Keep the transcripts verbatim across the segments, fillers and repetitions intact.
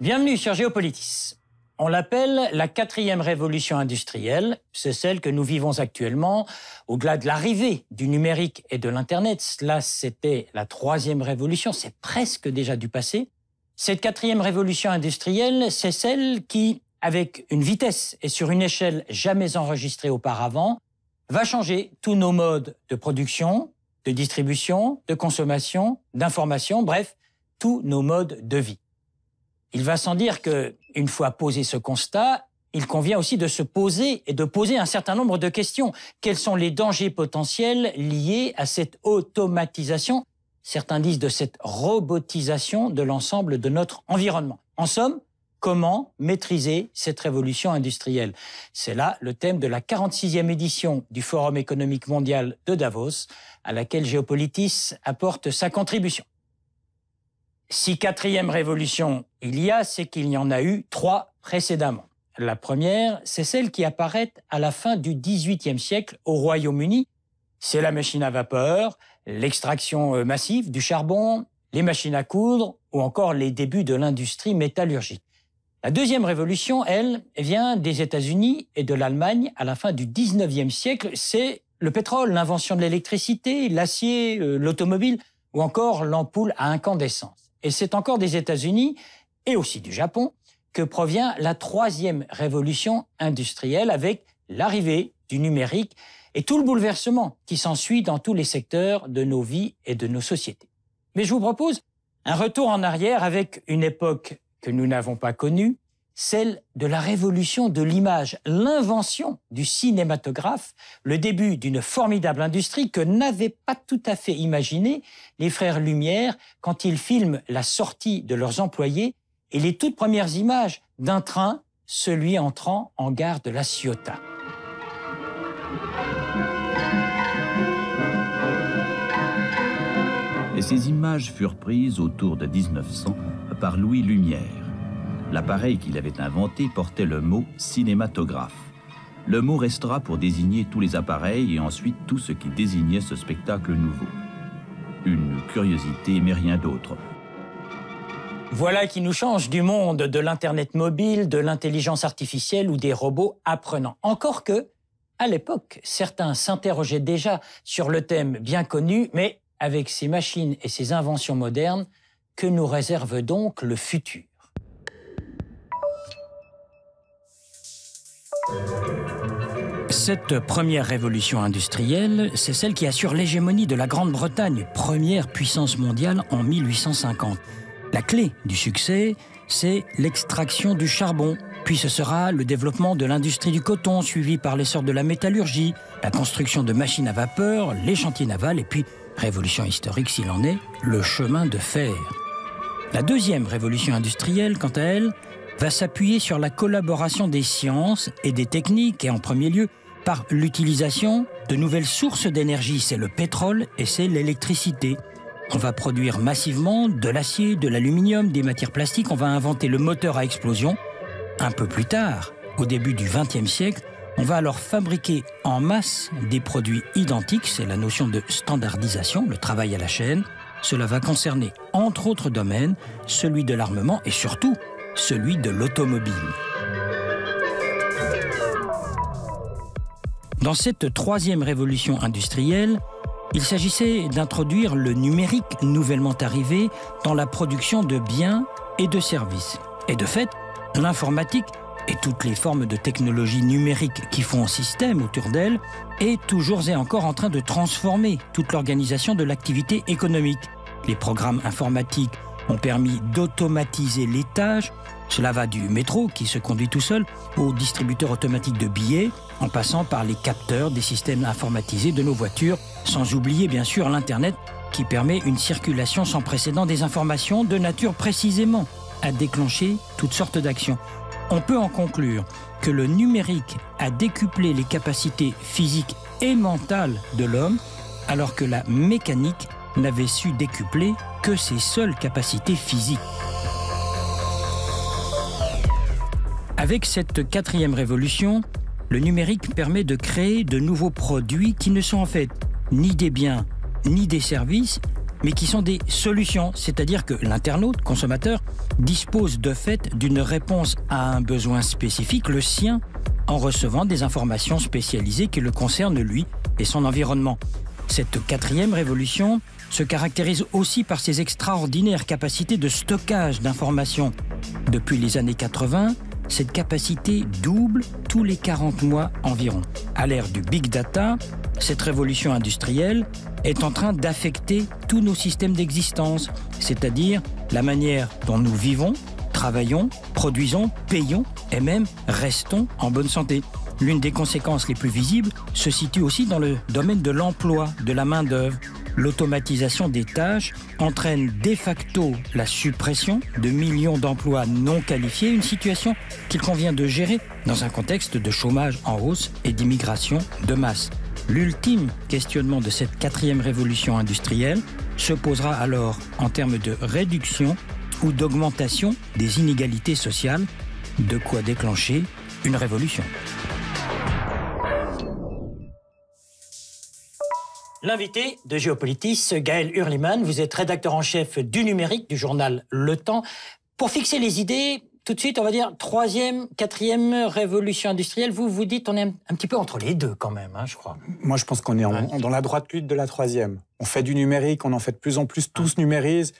Bienvenue sur Géopolitis. On l'appelle la quatrième révolution industrielle. C'est celle que nous vivons actuellement. Au-delà de l'arrivée du numérique et de l'Internet, là, c'était la troisième révolution. C'est presque déjà du passé. Cette quatrième révolution industrielle, c'est celle qui, avec une vitesse et sur une échelle jamais enregistrée auparavant, va changer tous nos modes de production, de distribution, de consommation, d'information, bref, tous nos modes de vie. Il va sans dire que, une fois posé ce constat, il convient aussi de se poser et de poser un certain nombre de questions. Quels sont les dangers potentiels liés à cette automatisation? Certains disent de cette robotisation de l'ensemble de notre environnement. En somme, comment maîtriser cette révolution industrielle? C'est là le thème de la quarante-sixième édition du Forum économique mondial de Davos, à laquelle Géopolitis apporte sa contribution. Si quatrième révolution il y a, c'est qu'il y en a eu trois précédemment. La première, c'est celle qui apparaît à la fin du dix-huitième siècle au Royaume-Uni. C'est la machine à vapeur, l'extraction massive du charbon, les machines à coudre ou encore les débuts de l'industrie métallurgique. La deuxième révolution, elle, vient des États-Unis et de l'Allemagne à la fin du dix-neuvième siècle. C'est le pétrole, l'invention de l'électricité, l'acier, l'automobile ou encore l'ampoule à incandescence. Et c'est encore des États-Unis et aussi du Japon que provient la troisième révolution industrielle avec l'arrivée du numérique et tout le bouleversement qui s'ensuit dans tous les secteurs de nos vies et de nos sociétés. Mais je vous propose un retour en arrière avec une époque que nous n'avons pas connue, celle de la révolution de l'image, l'invention du cinématographe, le début d'une formidable industrie que n'avaient pas tout à fait imaginée les frères Lumière quand ils filment la sortie de leurs employés et les toutes premières images d'un train, celui entrant en gare de la Ciotat. Et ces images furent prises autour de mille neuf cents par Louis Lumière. L'appareil qu'il avait inventé portait le mot « cinématographe ». Le mot restera pour désigner tous les appareils et ensuite tout ce qui désignait ce spectacle nouveau. Une curiosité, mais rien d'autre. Voilà qui nous change du monde de l'Internet mobile, de l'intelligence artificielle ou des robots apprenants. Encore que, à l'époque, certains s'interrogeaient déjà sur le thème bien connu, mais avec ces machines et ces inventions modernes, que nous réserve donc le futur? Cette première révolution industrielle, c'est celle qui assure l'hégémonie de la Grande-Bretagne, première puissance mondiale en mille huit cent cinquante. La clé du succès, c'est l'extraction du charbon. Puis ce sera le développement de l'industrie du coton, suivi par l'essor de la métallurgie, la construction de machines à vapeur, les chantiers navals et puis, révolution historique s'il en est, le chemin de fer. La deuxième révolution industrielle, quant à elle, va s'appuyer sur la collaboration des sciences et des techniques, et en premier lieu par l'utilisation de nouvelles sources d'énergie. C'est le pétrole et c'est l'électricité. On va produire massivement de l'acier, de l'aluminium, des matières plastiques. On va inventer le moteur à explosion. Un peu plus tard, au début du vingtième siècle, on va alors fabriquer en masse des produits identiques. C'est la notion de standardisation, le travail à la chaîne. Cela va concerner, entre autres domaines, celui de l'armement et surtout celui de l'automobile. Dans cette troisième révolution industrielle, il s'agissait d'introduire le numérique nouvellement arrivé dans la production de biens et de services. Et de fait, l'informatique et toutes les formes de technologie numérique qui font système autour d'elle est toujours et encore en train de transformer toute l'organisation de l'activité économique. Les programmes informatiques ont permis d'automatiser les tâches. Cela va du métro, qui se conduit tout seul, au distributeur automatique de billets, en passant par les capteurs des systèmes informatisés de nos voitures, sans oublier bien sûr l'Internet, qui permet une circulation sans précédent des informations de nature précisément à déclencher toutes sortes d'actions. On peut en conclure que le numérique a décuplé les capacités physiques et mentales de l'homme, alors que la mécanique n'avait su décupler que ses seules capacités physiques. Avec cette quatrième révolution, le numérique permet de créer de nouveaux produits qui ne sont en fait ni des biens ni des services, mais qui sont des solutions, c'est-à-dire que l'internaute, consommateur, dispose de fait d'une réponse à un besoin spécifique, le sien, en recevant des informations spécialisées qui le concernent lui et son environnement. Cette quatrième révolution se caractérise aussi par ses extraordinaires capacités de stockage d'informations. Depuis les années quatre-vingt, cette capacité double tous les quarante mois environ. À l'ère du Big Data, cette révolution industrielle est en train d'affecter tous nos systèmes d'existence, c'est-à-dire la manière dont nous vivons, travaillons, produisons, payons et même restons en bonne santé. L'une des conséquences les plus visibles se situe aussi dans le domaine de l'emploi, de la main-d'œuvre. L'automatisation des tâches entraîne de facto la suppression de millions d'emplois non qualifiés, une situation qu'il convient de gérer dans un contexte de chômage en hausse et d'immigration de masse. L'ultime questionnement de cette quatrième révolution industrielle se posera alors en termes de réduction ou d'augmentation des inégalités sociales, de quoi déclencher une révolution. L'invité de Géopolitis, Gaël Hurlimann, vous êtes rédacteur en chef du numérique, du journal Le Temps. Pour fixer les idées, tout de suite, on va dire troisième, quatrième révolution industrielle. Vous, vous dites on est un, un petit peu entre les deux quand même, hein, je crois. Moi, je pense qu'on est en, ouais. dans la droite lutte de la troisième. On fait du numérique, on en fait de plus en plus, tout ouais. se numérise.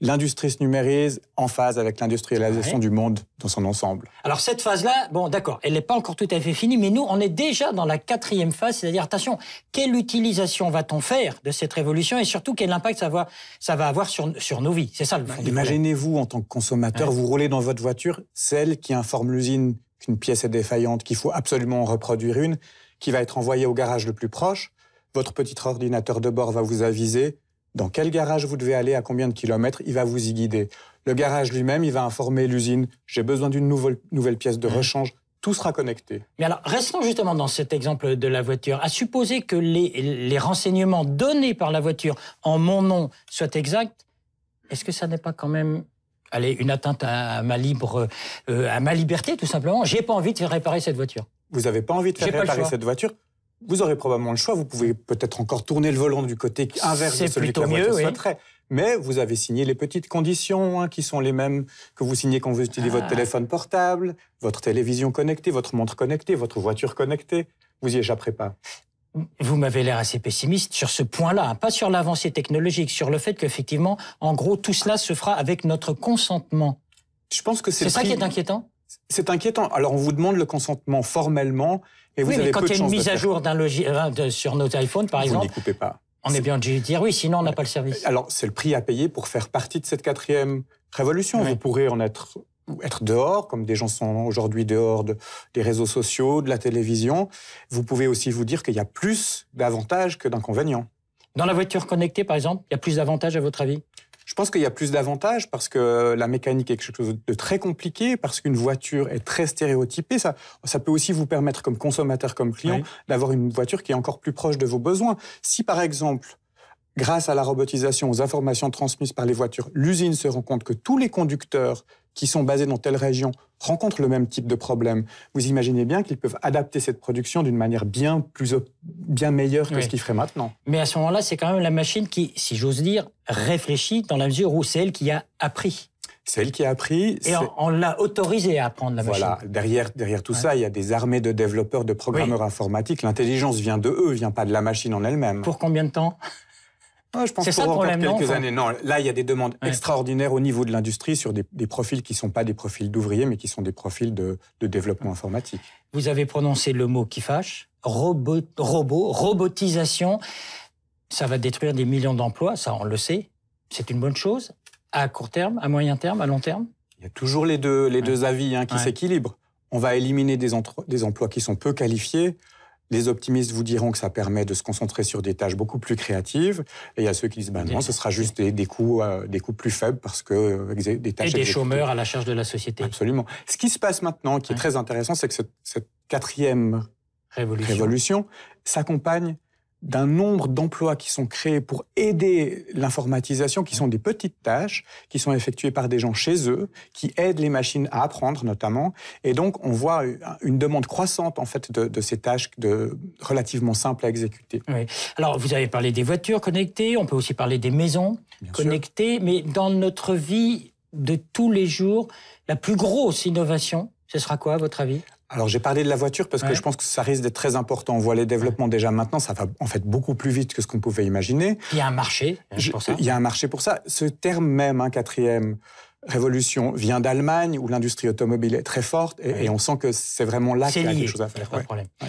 L'industrie se numérise en phase avec l'industrialisation ouais. du monde dans son ensemble. Alors cette phase-là, bon d'accord, elle n'est pas encore tout à fait finie, mais nous, on est déjà dans la quatrième phase, c'est-à-dire, attention, quelle utilisation va-t-on faire de cette révolution et surtout quel impact ça va, ça va avoir sur, sur nos vies. C'est ça le fond du problème. Imaginez-vous, en tant que consommateur, ouais. vous roulez dans votre voiture, celle qui informe l'usine qu'une pièce est défaillante, qu'il faut absolument en reproduire une, qui va être envoyée au garage le plus proche. Votre petit ordinateur de bord va vous aviser. Dans quel garage vous devez aller, à combien de kilomètres, il va vous y guider. Le garage lui-même, il va informer l'usine, j'ai besoin d'une nouvelle, nouvelle pièce de rechange, tout sera connecté. Mais alors, restons justement dans cet exemple de la voiture. À supposer que les, les renseignements donnés par la voiture en mon nom soient exacts, est-ce que ça n'est pas quand même... Allez, une atteinte à ma, libre, euh, à ma liberté, tout simplement. J'ai pas envie de faire réparer cette voiture. Vous n'avez pas envie de faire réparer cette voiture ? Vous aurez probablement le choix, vous pouvez peut-être encore tourner le volant du côté inverse de celui que la voiture mieux, souhaiterait. Oui. Mais vous avez signé les petites conditions, hein, qui sont les mêmes que vous signez quand vous utilisez ah. votre téléphone portable, votre télévision connectée, votre montre connectée, votre voiture connectée. Vous n'y échapperez pas. Vous m'avez l'air assez pessimiste sur ce point-là, hein, pas sur l'avancée technologique, sur le fait qu'effectivement, en gros, tout cela se fera avec notre consentement. Je pense que c'est ça qui est inquiétant. C'est inquiétant. Alors, on vous demande le consentement formellement, et vous oui, avez mais quand peu il y a une mise à jour d'un logiciel sur nos iPhones, par vous exemple, vous n'y coupez pas. On est... est bien obligé de dire oui, sinon on n'a ouais. pas le service. Alors, c'est le prix à payer pour faire partie de cette quatrième révolution. Oui. Vous pourrez en être, être dehors, comme des gens sont aujourd'hui dehors de, des réseaux sociaux, de la télévision. Vous pouvez aussi vous dire qu'il y a plus d'avantages que d'inconvénients. Dans la voiture connectée, par exemple, il y a plus d'avantages à votre avis ? Je pense qu'il y a plus d'avantages parce que la mécanique est quelque chose de très compliqué, parce qu'une voiture est très stéréotypée. Ça, ça peut aussi vous permettre, comme consommateur, comme client, oui. d'avoir une voiture qui est encore plus proche de vos besoins. Si, par exemple, grâce à la robotisation, aux informations transmises par les voitures, l'usine se rend compte que tous les conducteurs qui sont basés dans telle région rencontrent le même type de problème, vous imaginez bien qu'ils peuvent adapter cette production d'une manière bien, plus, bien meilleure que oui. ce qu'ils feraient maintenant. Mais à ce moment-là, c'est quand même la machine qui, si j'ose dire, réfléchit dans la mesure où c'est elle qui a appris. C'est elle qui a appris. Et on, on l'a autorisée à apprendre, la machine. Voilà. Derrière, derrière tout ouais. ça, il y a des armées de développeurs, de programmeurs oui. informatiques. L'intelligence vient de eux, vient pas de la machine en elle-même. Pour combien de temps ? Ouais, je pense pour encore quelques non, années. Non, là, il y a des demandes ouais. extraordinaires au niveau de l'industrie sur des, des profils qui ne sont pas des profils d'ouvriers, mais qui sont des profils de, de développement informatique. Vous avez prononcé le mot qui fâche, robot, robot, robotisation. Ça va détruire des millions d'emplois, ça, on le sait. C'est une bonne chose, à court terme, à moyen terme, à long terme. Il y a toujours les deux, les ouais. deux avis hein, qui s'équilibrent. Ouais. On va éliminer des, des emplois qui sont peu qualifiés. Les optimistes vous diront que ça permet de se concentrer sur des tâches beaucoup plus créatives. Et il y a ceux qui disent ben non, ce sera juste des, des, coûts, euh, des coûts plus faibles parce que euh, des tâches... Et des chômeurs à la charge de la société. Absolument. Ce qui se passe maintenant, qui ouais. est très intéressant, c'est que cette, cette quatrième révolution, révolution s'accompagne d'un nombre d'emplois qui sont créés pour aider l'informatisation, qui sont des petites tâches, qui sont effectuées par des gens chez eux, qui aident les machines à apprendre notamment. Et donc, on voit une demande croissante en fait, de, de ces tâches de, relativement simples à exécuter. Oui. Alors, vous avez parlé des voitures connectées, on peut aussi parler des maisons Bien connectées, sûr. Mais dans notre vie de tous les jours, la plus grosse innovation, ce sera quoi à votre avis ? Alors, j'ai parlé de la voiture parce que ouais. je pense que ça risque d'être très important. On voit les développements déjà maintenant, ça va en fait beaucoup plus vite que ce qu'on pouvait imaginer. Il y a un marché pour ça. Il y a un marché pour ça. Ce terme même, hein, quatrième révolution, vient d'Allemagne, où l'industrie automobile est très forte, et, ouais. et on sent que c'est vraiment là qu'il y a quelque chose à faire. C'est lié, pas de problème. Ouais.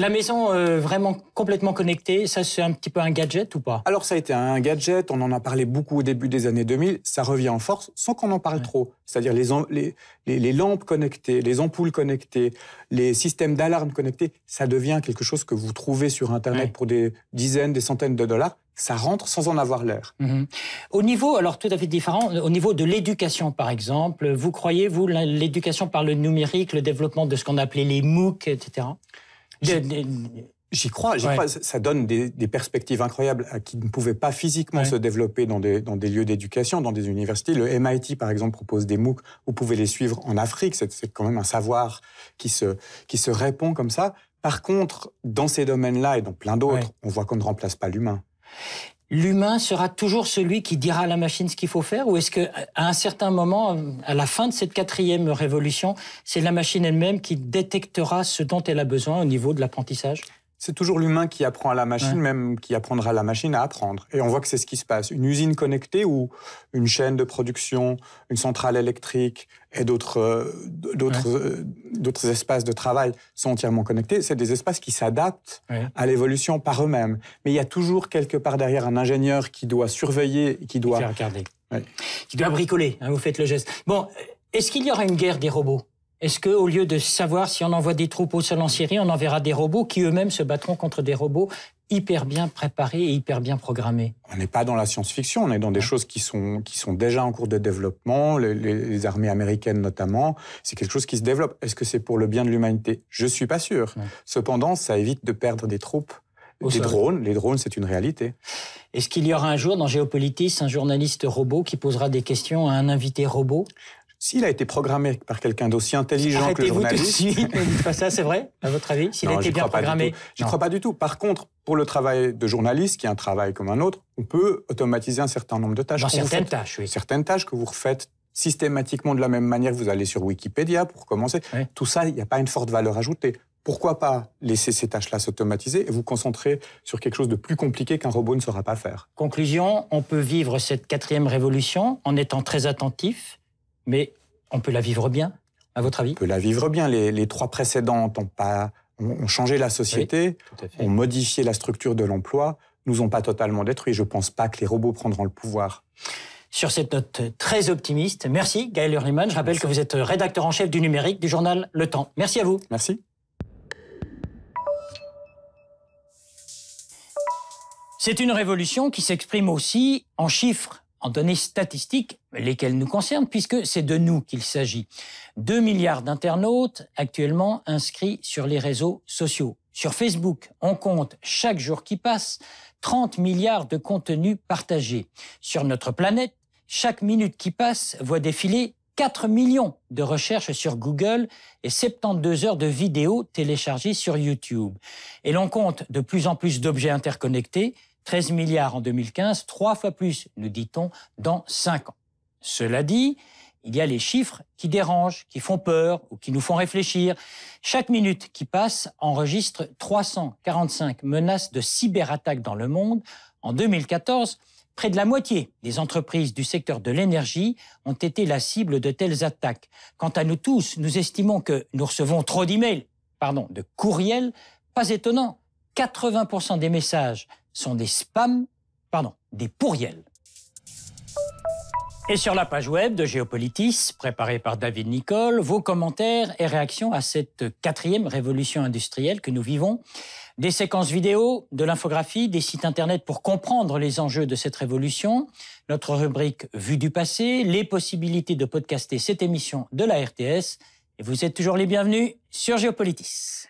La maison euh, vraiment complètement connectée, ça c'est un petit peu un gadget ou pas? Alors ça a été un gadget, on en a parlé beaucoup au début des années deux mille, ça revient en force sans qu'on en parle ouais. trop. C'est-à-dire les, les, les, les lampes connectées, les ampoules connectées, les systèmes d'alarme connectés, ça devient quelque chose que vous trouvez sur Internet ouais. pour des dizaines, des centaines de dollars. Ça rentre sans en avoir l'air. Mmh. Au niveau, alors tout à fait différent, au niveau de l'éducation par exemple, vous croyez, vous, l'éducation par le numérique, le développement de ce qu'on appelait les MOOC, et cetera? J'y crois, j'y ouais. crois. Ça donne des, des perspectives incroyables qui ne pouvaient pas physiquement ouais. se développer dans des, dans des lieux d'éducation, dans des universités. Le M I T, par exemple, propose des MOOC. Vous pouvez les suivre en Afrique. C'est quand même un savoir qui se, qui se répand comme ça. Par contre, dans ces domaines-là et dans plein d'autres, ouais. on voit qu'on ne remplace pas l'humain. L'humain sera toujours celui qui dira à la machine ce qu'il faut faire, ou est-ce qu'à un certain moment, à la fin de cette quatrième révolution, c'est la machine elle-même qui détectera ce dont elle a besoin au niveau de l'apprentissage? C'est toujours l'humain qui apprend à la machine, ouais. même qui apprendra à la machine à apprendre. Et on voit que c'est ce qui se passe. Une usine connectée ou une chaîne de production, une centrale électrique et d'autres d'autres d'autres espaces de travail sont entièrement connectés. C'est des espaces qui s'adaptent ouais. à l'évolution par eux-mêmes. Mais il y a toujours quelque part derrière un ingénieur qui doit surveiller, qui doit... regarder. Ouais. Qui doit bricoler, hein, vous faites le geste. Bon, est-ce qu'il y aura une guerre des robots ? Est-ce qu'au lieu de savoir si on envoie des troupes au sol en Syrie, on enverra des robots qui eux-mêmes se battront contre des robots hyper bien préparés et hyper bien programmés? On n'est pas dans la science-fiction, on est dans des ouais. choses qui sont, qui sont déjà en cours de développement, les, les armées américaines notamment, c'est quelque chose qui se développe. Est-ce que c'est pour le bien de l'humanité? Je ne suis pas sûr. Ouais. Cependant, ça évite de perdre des troupes. Des drones, les drones, c'est une réalité. Est-ce qu'il y aura un jour dans Géopolitis un journaliste robot qui posera des questions à un invité robot? S'il a été programmé par quelqu'un d'aussi intelligent Arrêtez que le journaliste... Arrêtez-vous tout de suite, pas ça, c'est vrai, à votre avis? S'il a été bien programmé... Je ne crois pas du tout. Par contre, pour le travail de journaliste, qui est un travail comme un autre, on peut automatiser un certain nombre de tâches. Dans certaines tâches, oui. Certaines tâches que vous refaites systématiquement de la même manière. Vous allez sur Wikipédia pour commencer. Oui. Tout ça, il n'y a pas une forte valeur ajoutée. Pourquoi pas laisser ces tâches-là s'automatiser et vous concentrer sur quelque chose de plus compliqué qu'un robot ne saura pas faire? Conclusion, on peut vivre cette quatrième révolution en étant très attentif. Mais on peut la vivre bien, à votre avis? On peut la vivre bien. Les, les trois précédentes ont, pas, ont changé la société, oui, ont modifié la structure de l'emploi, nous ont pas totalement détruits. Je ne pense pas que les robots prendront le pouvoir. Sur cette note très optimiste, merci Gaël Hurlimann. Je rappelle merci. que vous êtes rédacteur en chef du numérique du journal Le Temps. Merci à vous. Merci. C'est une révolution qui s'exprime aussi en chiffres, en données statistiques, lesquelles nous concernent, puisque c'est de nous qu'il s'agit. deux milliards d'internautes actuellement inscrits sur les réseaux sociaux. Sur Facebook, on compte, chaque jour qui passe, trente milliards de contenus partagés. Sur notre planète, chaque minute qui passe voit défiler quatre millions de recherches sur Google et soixante-douze heures de vidéos téléchargées sur YouTube. Et l'on compte de plus en plus d'objets interconnectés, treize milliards en deux mille quinze, trois fois plus, nous dit-on, dans cinq ans. Cela dit, il y a les chiffres qui dérangent, qui font peur ou qui nous font réfléchir. Chaque minute qui passe enregistre trois cent quarante-cinq menaces de cyberattaques dans le monde. En deux mille quatorze, près de la moitié des entreprises du secteur de l'énergie ont été la cible de telles attaques. Quant à nous tous, nous estimons que nous recevons trop d'emails, pardon, de courriels. Pas étonnant, quatre-vingts pour cent des messages sont des spams, pardon, des pourriels. Et sur la page web de Géopolitis, préparée par David Nicole, vos commentaires et réactions à cette quatrième révolution industrielle que nous vivons. Des séquences vidéo, de l'infographie, des sites internet pour comprendre les enjeux de cette révolution, notre rubrique Vue du passé, les possibilités de podcaster cette émission de la R T S. Et vous êtes toujours les bienvenus sur Géopolitis.